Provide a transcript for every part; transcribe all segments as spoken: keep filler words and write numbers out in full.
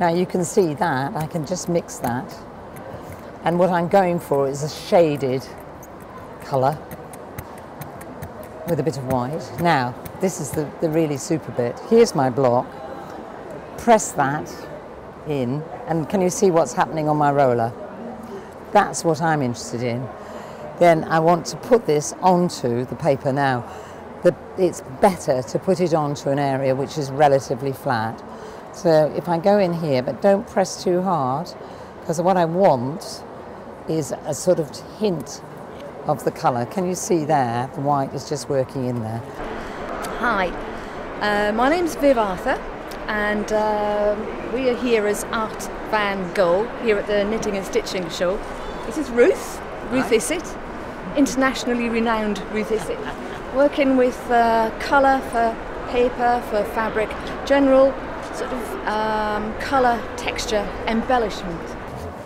Now you can see that, I can just mix that. And what I'm going for is a shaded colour with a bit of white. Now, this is the, the really super bit. Here's my block. Press that in, and can you see what's happening on my roller? That's what I'm interested in. Then I want to put this onto the paper now. The, it's better to put it onto an area which is relatively flat. So if I go in here, but don't press too hard, because what I want is a sort of hint of the colour. Can you see there? The white is just working in there. Hi, uh, my name's Viv Arthur, and uh, we are here as Art Van Go, here at the Knitting and Stitching Show. This is Ruth, Ruth Issett, internationally renowned Ruth Issett, working with uh, colour for paper, for fabric, general sort of um, colour, texture, embellishment.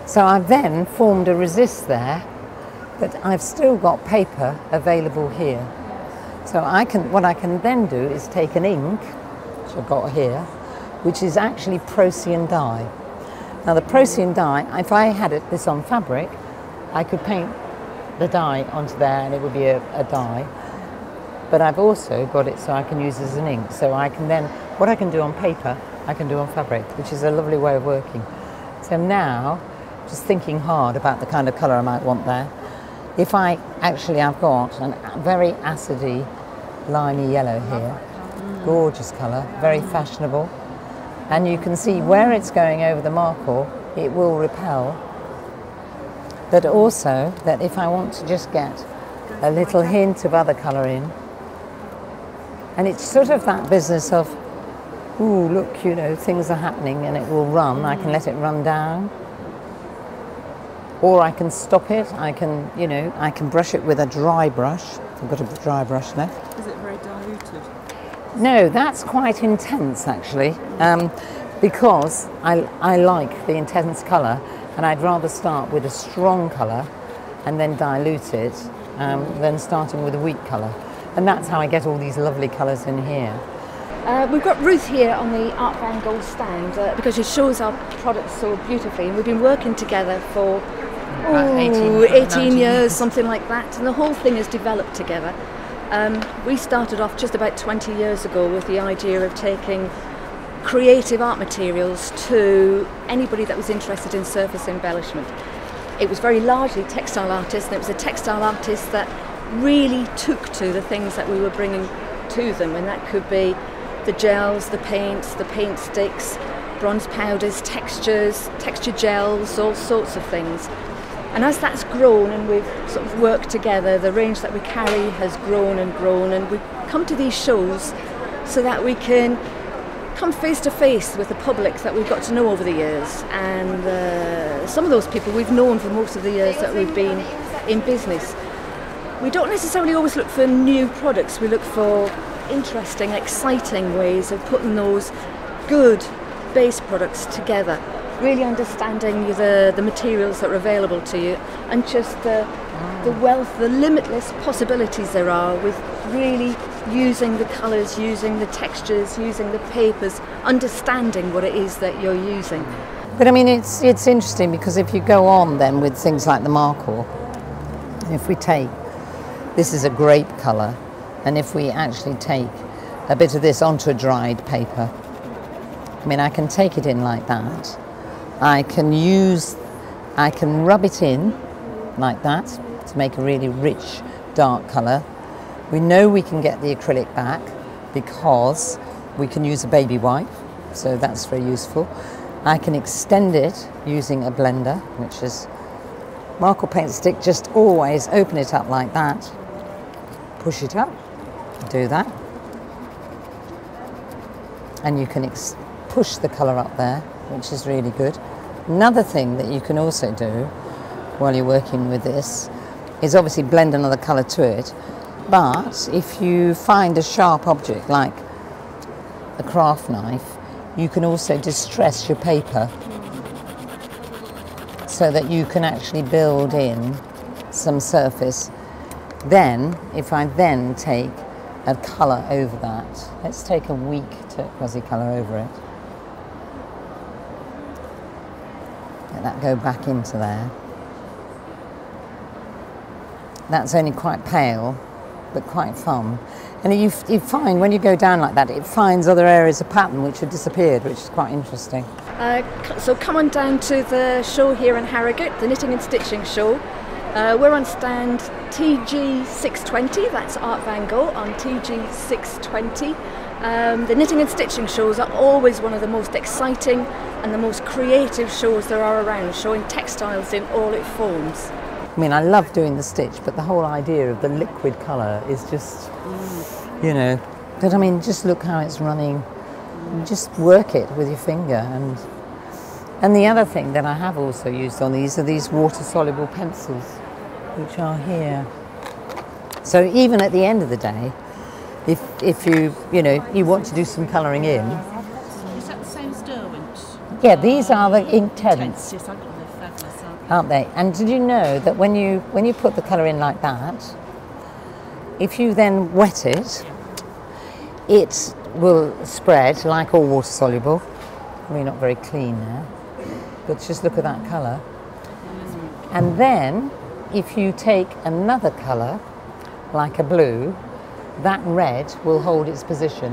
So I've then formed a resist there, but I've still got paper available here. So I can, what I can then do is take an ink, which I've got here, which is actually Procion dye. Now the Procion dye, if I had it this on fabric, I could paint the dye onto there and it would be a, a dye. But I've also got it so I can use it as an ink. So I can then, what I can do on paper, I can do on fabric, which is a lovely way of working. So now, just thinking hard about the kind of colour I might want there. If I, actually I've got a very acidy, limey yellow here. Gorgeous colour, very fashionable, and you can see where it's going over the Markle, it will repel, but also that if I want to just get a little hint of other colour in, and it's sort of that business of, ooh, look, you know, things are happening and it will run, I can let it run down, or I can stop it, I can, you know, I can brush it with a dry brush, I've got a dry brush left. Is it very diluted? No, that's quite intense actually, um, because I, I like the intense colour, and I'd rather start with a strong colour and then dilute it um, than starting with a weak colour. And that's how I get all these lovely colours in here. Uh, we've got Ruth here on the Art Van Go stand uh, because she shows our products so beautifully, and we've been working together for oh, eighteen years, something like that, and the whole thing has developed together. Um, we started off just about twenty years ago with the idea of taking creative art materials to anybody that was interested in surface embellishment. It was very largely textile artists, and it was the textile artists that really took to the things that we were bringing to them, and that could be the gels, the paints, the paint sticks, bronze powders, textures, texture gels, all sorts of things. And as that's grown and we've sort of worked together, the range that we carry has grown and grown, and we come to these shows so that we can come face to face with the public that we've got to know over the years. And uh, some of those people we've known for most of the years that we've been in business. We don't necessarily always look for new products, we look for interesting, exciting ways of putting those good base products together. Really understanding the, the materials that are available to you, and just the, the wealth, the limitless possibilities there are with really using the colours, using the textures, using the papers, understanding what it is that you're using. But I mean, it's, it's interesting, because if you go on then with things like the Markle, if we take, this is a grape colour, and if we actually take a bit of this onto a dried paper, I mean, I can take it in like that. I can use, I can rub it in like that to make a really rich dark colour. We know we can get the acrylic back because we can use a baby wipe, so that's very useful. I can extend it using a blender, which is Markle paint stick, just always open it up like that, push it up, do that, and you can ex push the colour up there, which is really good. Another thing that you can also do while you're working with this is obviously blend another colour to it, but if you find a sharp object like a craft knife, you can also distress your paper so that you can actually build in some surface. Then, if I then take a colour over that, let's take a weak turquoise colour over it. Let that go back into there. That's only quite pale, but quite fun. And you, you find when you go down like that, it finds other areas of pattern which have disappeared, which is quite interesting. Uh, so come on down to the show here in Harrogate, the Knitting and Stitching Show. Uh, we're on stand T G six twenty, that's Art Van Go on T G six twenty. Um, the Knitting and Stitching shows are always one of the most exciting and the most creative shows there are around, showing textiles in all its forms. I mean, I love doing the stitch, but the whole idea of the liquid colour is just, mm. you know, but I mean, just look how it's running, mm. just work it with your finger. And and the other thing that I have also used on these are these water-soluble pencils, which are here. So even at the end of the day, if, if you, you know, you want to do some colouring in. Is that the same as Derwent? Yeah, these are the ink tents. Yes, I've got them, they're fabulous, aren't they? And did you know that when you, when you put the colour in like that, if you then wet it, it will spread like all water-soluble. I mean, not very clean now, but just look at that colour. And then, if you take another colour, like a blue, that red will hold its position.